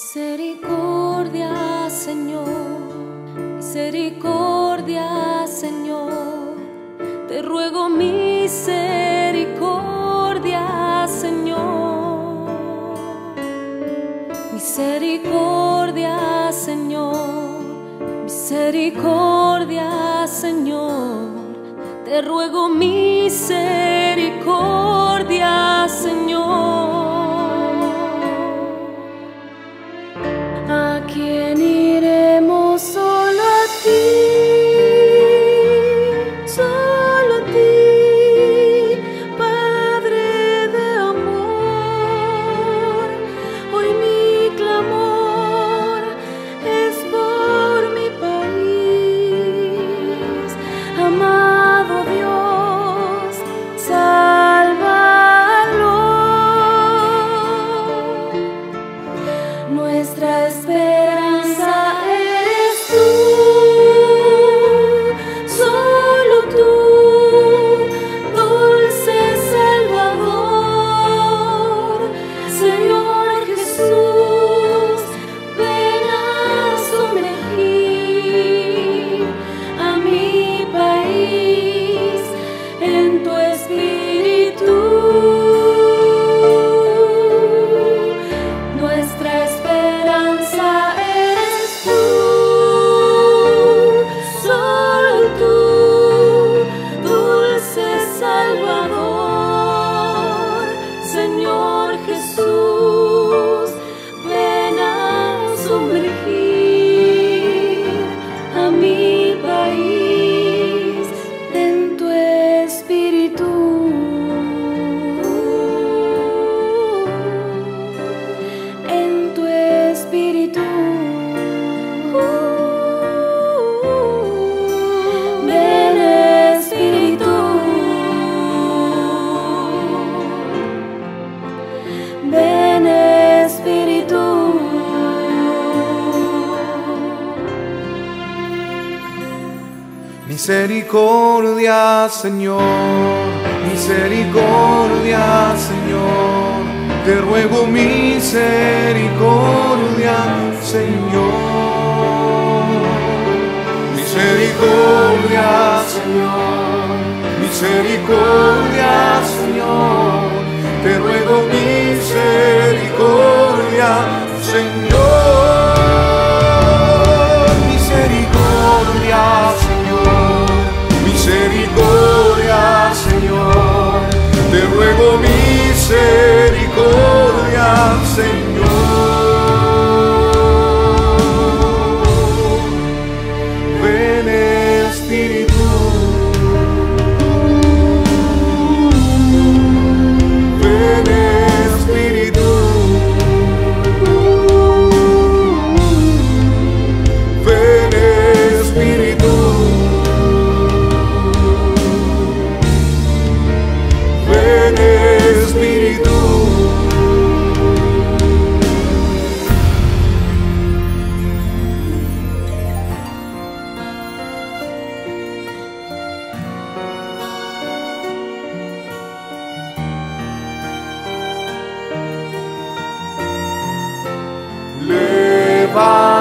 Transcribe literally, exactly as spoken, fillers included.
Misericordia, Señor, misericordia, Señor, te ruego misericordia, Señor. Misericordia, Señor, misericordia, Señor, te ruego misericordia, Señor. Nuestra esperanza eres tú, solo tú, dulce Salvador. Señor Jesús, ven a sumergir a mi país en tu espíritu. Misericordia, Señor, misericordia, Señor, te ruego misericordia, Señor. Misericordia, Señor, misericordia, Señor, te ruego misericordia, Señor. Misericordia, Señor. Misericordia, Señor, te ruego misericordia, Señor. Ven, Espíritu, ven, Espíritu, ven, Espíritu. Bye.